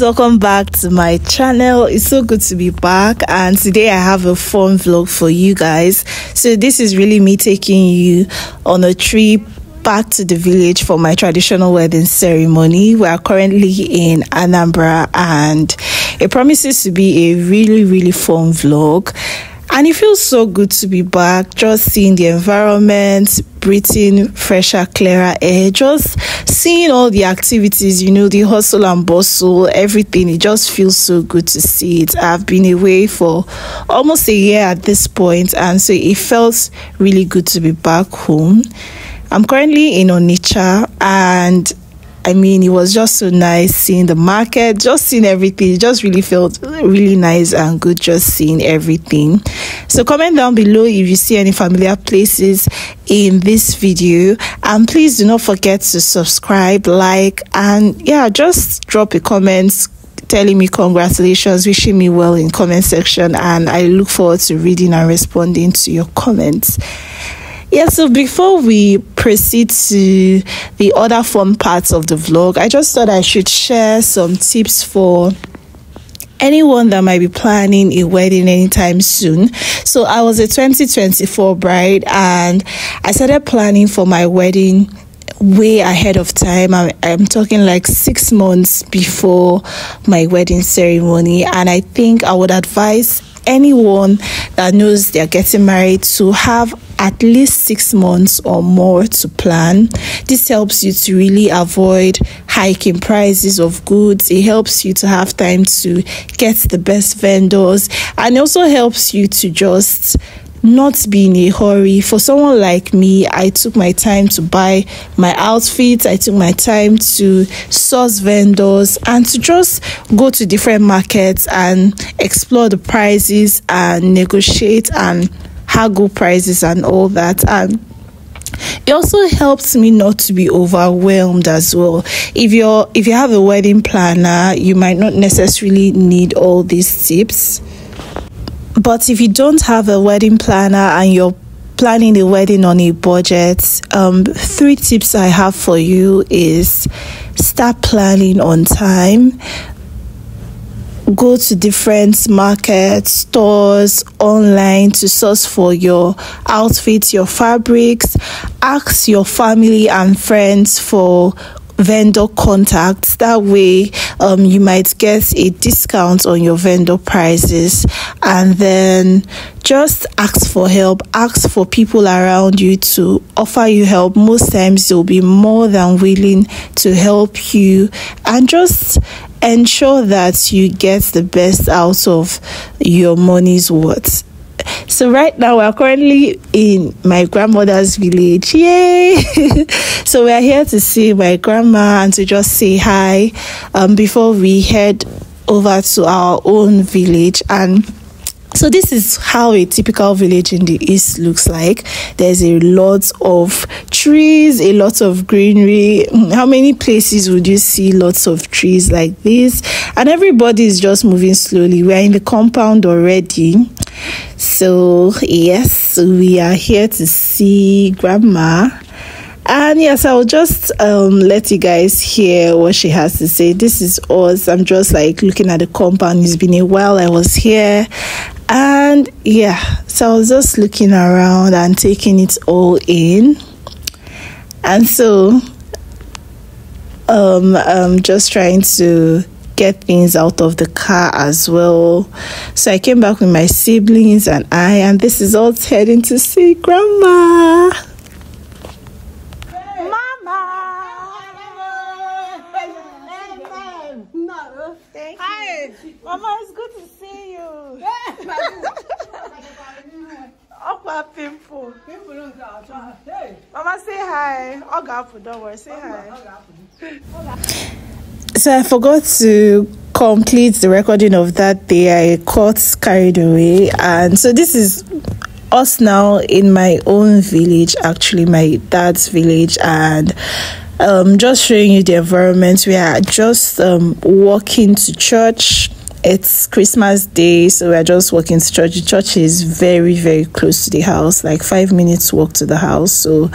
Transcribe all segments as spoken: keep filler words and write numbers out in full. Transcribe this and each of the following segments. guys, welcome back to my channel. It's so good to be back, and today I have a fun vlog for you guys. So this is really me taking you on a trip back to the village for my traditional wedding ceremony. We are currently in Anambra, and it promises to be a really really fun vlog. And it feels so good to be back, just seeing the environment, breathing fresher, clearer air, just seeing all the activities, you know, the hustle and bustle, everything. It just feels so good to see it. I've been away for almost a year at this point, and so it felt really good to be back home. I'm currently in Onitsha, and I mean, it was just so nice seeing the market, just seeing everything. It just really felt really nice and good just seeing everything. So comment down below if you see any familiar places in this video, and please do not forget to subscribe, like, and yeah, just drop a comment telling me congratulations, wishing me well in comment section, and I look forward to reading and responding to your comments. Yeah, so before we proceed to the other fun parts of the vlog, I just thought I should share some tips for anyone that might be planning a wedding anytime soon. So I was a twenty twenty-four bride, and I started planning for my wedding way ahead of time. I'm, I'm talking like six months before my wedding ceremony, and I think I would advise anyone that knows they're getting married to have at least six months or more to plan. This helps you to really avoid hiking prices of goods. It helps you to have time to get the best vendors, and also helps you to just not be in a hurry. For someone like me, I took my time to buy my outfits, I took my time to source vendors, and to just go to different markets and explore the prices and negotiate and haggle prices and all that. And it also helps me not to be overwhelmed as well. If you're if you have a wedding planner, you might not necessarily need all these tips. But if you don't have a wedding planner and you're planning a wedding on a budget, um, three tips I have for you is start planning on time. Go to different markets, stores, online to source for your outfits, your fabrics. Ask your family and friends for vendor contacts. That way um, you might get a discount on your vendor prices. And then just ask for help. Ask for people around you to offer you help. Most times they'll be more than willing to help you, and just ensure that you get the best out of your money's worth. So right now we're currently in my grandmother's village. Yay! So we're here to see my grandma and to just say hi um, before we head over to our own village. And so this is how a typical village in the east looks like. There's a lot of trees, a lot of greenery. How many places would you see lots of trees like this? And everybody is just moving slowly. We are in the compound already. So yes, we are here to see Grandma. And yes, I'll just um, let you guys hear what she has to say. This is us. I'm just like looking at the compound. It's been a while I was here. And yeah, so I was just looking around and taking it all in. And so um, I'm just trying to get things out of the car as well. So I came back with my siblings and I, and this is us heading to see Grandma. Mama! Hi! Mama, it's good to see you. Opa Pimple. Mama, say hi. Oga, don't worry, say hi. So I forgot to complete the recording of that day. I got carried away, and so this is us now in my own village, actually my dad's village, and um just showing you the environment. We are just um walking to church. It's Christmas Day, so we're just walking to church. The church is very, very close to the house, like five minutes walk to the house. So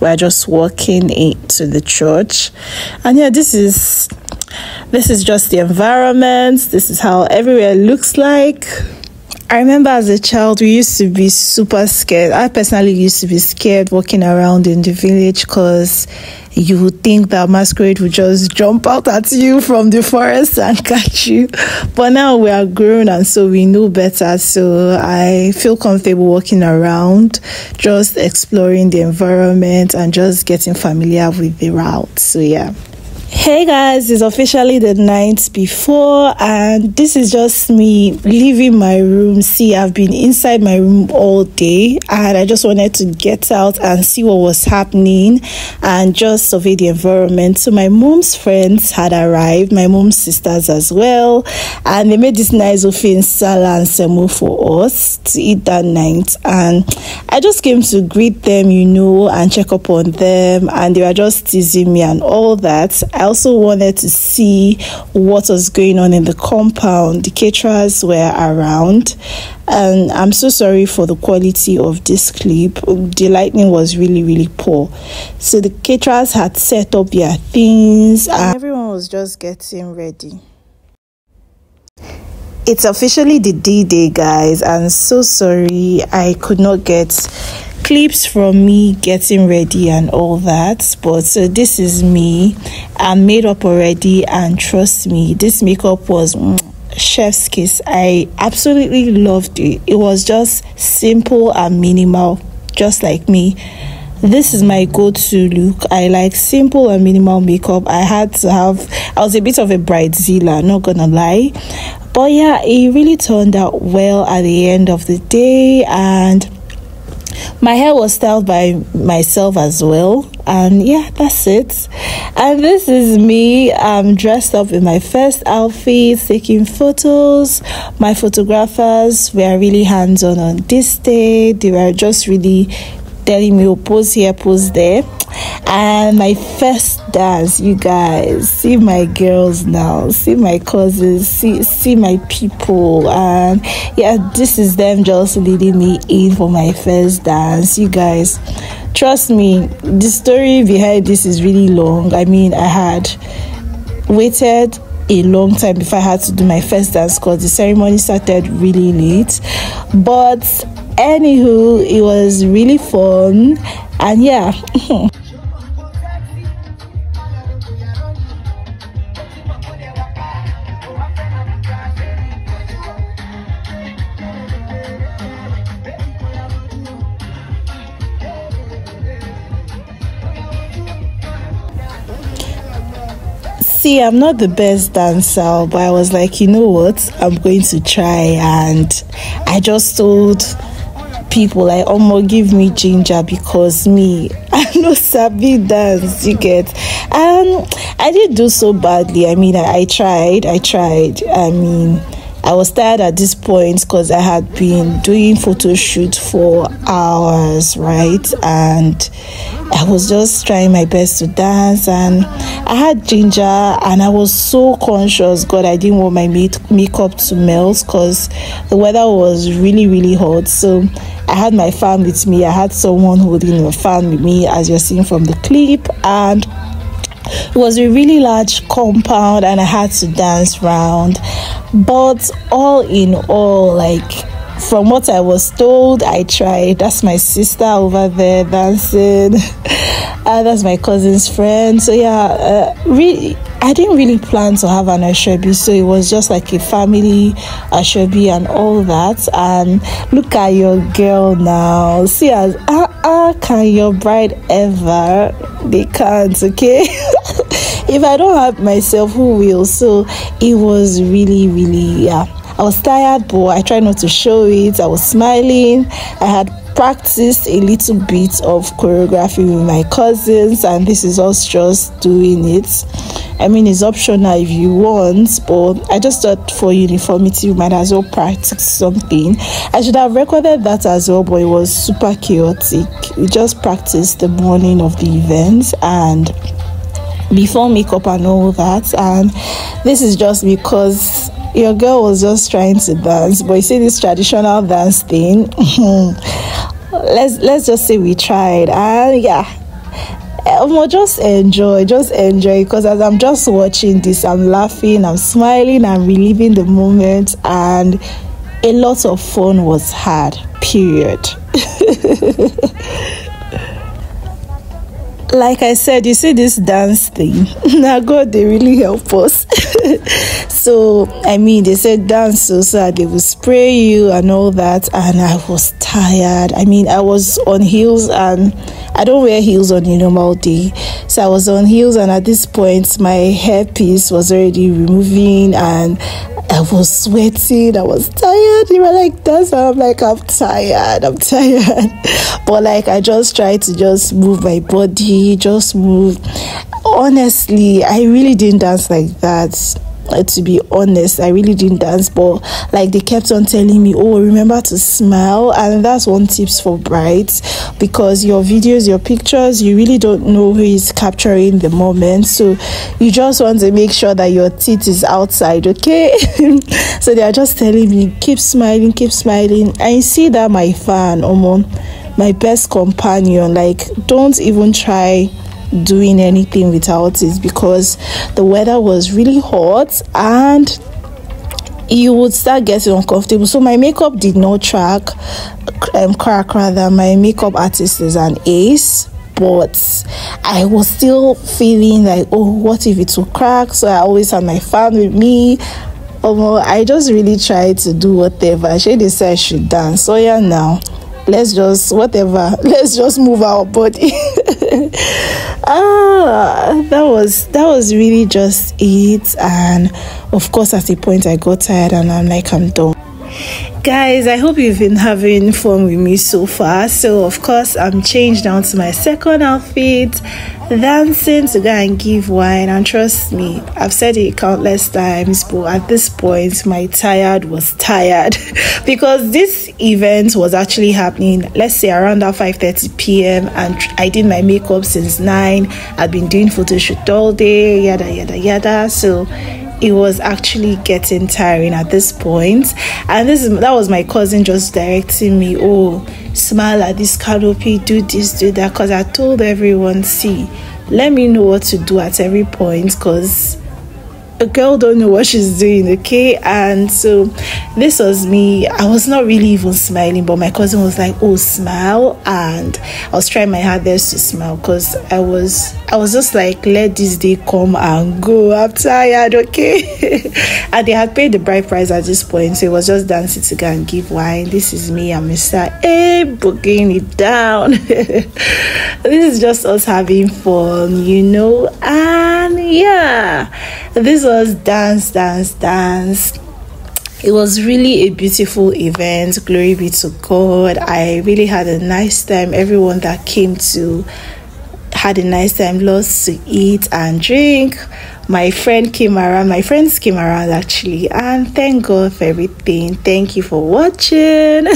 we're just walking into the church. And yeah, this is This is just the environment. This is how everywhere looks like. I remember as a child, we used to be super scared. I personally used to be scared walking around in the village because you would think that masquerade would just jump out at you from the forest and catch you. But now we are grown and so we know better. So I feel comfortable walking around, just exploring the environment and just getting familiar with the route. So yeah. Hey guys, it's officially the night before and this is just me leaving my room. See, I've been inside my room all day and I just wanted to get out and see what was happening and just survey the environment. So my mom's friends had arrived, my mom's sisters as well, and they made this nice ofe nsala and semo for us to eat that night. And I just came to greet them, you know, and check up on them, and they were just teasing me and all that. I also wanted to see what was going on in the compound. The caterers were around, and I'm so sorry for the quality of this clip. The lighting was really, really poor. So the caterers had set up their things and everyone was just getting ready. It's officially the D-Day, guys. I'm so sorry I could not get clips from me getting ready and all that, but so this is me. I'm made up already, and trust me, this makeup was mm, chef's kiss. I absolutely loved it. It was just simple and minimal, just like me. This is my go-to look. I like simple and minimal makeup. I had to have, I was a bit of a bridezilla, not gonna lie, but yeah, it really turned out well at the end of the day. And my hair was styled by myself as well, and yeah, that's it. And this is me. I'm dressed up in my first outfit, taking photos. My photographers were really hands-on on this day. They were just really telling me, oh, pose here, pose there. And my first dance, you guys, see my girls now, see my cousins, see see my people. And yeah, this is them just leading me in for my first dance, you guys. Trust me, the story behind this is really long. I mean, I had waited a long time before I had to do my first dance because the ceremony started really late. But anywho, it was really fun, and yeah. See, I'm not the best dancer, but I was like, you know what, I'm going to try. And I just told people, like, omo, give me ginger because me, I'm no sabi dance, you get. And I didn't do so badly. I mean, I, I tried, I tried. I mean, I was tired at this point because I had been doing photo shoot for hours, right? And I was just trying my best to dance, and I had ginger, and I was so conscious. God, I didn't want my makeup to melt because the weather was really, really hot. So I had my fan with me. I had someone holding a fan with me, as you're seeing from the clip. And it was a really large compound, and I had to dance round. But all in all, like, from what I was told, I tried. That's my sister over there dancing. Uh, that's my cousin's friend. So yeah, uh, really, I didn't really plan to have an ashobi, so it was just like a family ashobi and all that. And look at your girl now. See, as ah ah, can your bride ever? They can't, okay. If I don't help myself, who will? So it was really, really, yeah. I was tired, but I tried not to show it. I was smiling. I had practiced a little bit of choreography with my cousins, and this is us just doing it. I mean, it's optional if you want, but I just thought for uniformity, you might as well practice something. I should have recorded that as well, but it was super chaotic. We just practiced the morning of the event and before makeup and all that. And this is just because your girl was just trying to dance, but you see this traditional dance thing. let's let's just say we tried, and yeah, um, just enjoy, just enjoy, because as I'm just watching this, I'm laughing, I'm smiling, I'm reliving the moment, and a lot of fun was had, period. Like I said, you see this dance thing, now God, they really help us. So, I mean, they said dance so sad, they will spray you and all that, and I was tired. I mean, I was on heels, and I don't wear heels on a normal day. So I was on heels, and at this point, my hairpiece was already removing, and I was sweating, I was tired. They were like, that's how I'm like, I'm tired, I'm tired. But like, I just tried to just move my body, just move. Honestly, I really didn't dance like that. Uh, to be honest, I really didn't dance, but like they kept on telling me, oh, remember to smile. And that's one tips for brides, because your videos, your pictures, you really don't know who is capturing the moment, so you just want to make sure that your teeth is outside, okay? So they are just telling me, keep smiling, keep smiling. And you see that my fan, Omo, my best companion, like, don't even try doing anything without it, because the weather was really hot and you would start getting uncomfortable. So my makeup did not track um, crack rather. My makeup artist is an ace, but I was still feeling like, oh, what if it will crack? So I always had my fan with me. um, I just really tried to do whatever she decided I should dance. So yeah, now let's just whatever let's just move our body. Ah, that was that was really just it. And of course, at the point I got tired and I'm like, I'm done. Guys, I hope you've been having fun with me so far. So of course, I'm changed down to my second outfit, dancing to go and give wine. And trust me, I've said it countless times, but at this point my tired was tired, because this event was actually happening, let's say, around that five thirty p m and I did my makeup since nine. I've been doing photo shoot all day, yada yada yada. So it was actually getting tiring at this point. And this is that was my cousin just directing me, oh, smile at this canopy, do this, do that, because I told everyone, see, let me know what to do at every point, because a girl don't know what she's doing, okay? And so this was me. I was not really even smiling, but my cousin was like, oh, smile. And I was trying my hardest to smile, because I was I was just like, let this day come and go, I'm tired, okay? And they had paid the bride price at this point, so it was just dancing to go and give wine. This is me and Mister A booking it down. This is just us having fun, you know? And yeah, this was dance, dance, dance. It was really a beautiful event. Glory be to God. I really had a nice time. Everyone that came to had a nice time, lots to eat and drink. My friend came around, my friends came around actually. And thank God for everything. Thank you for watching.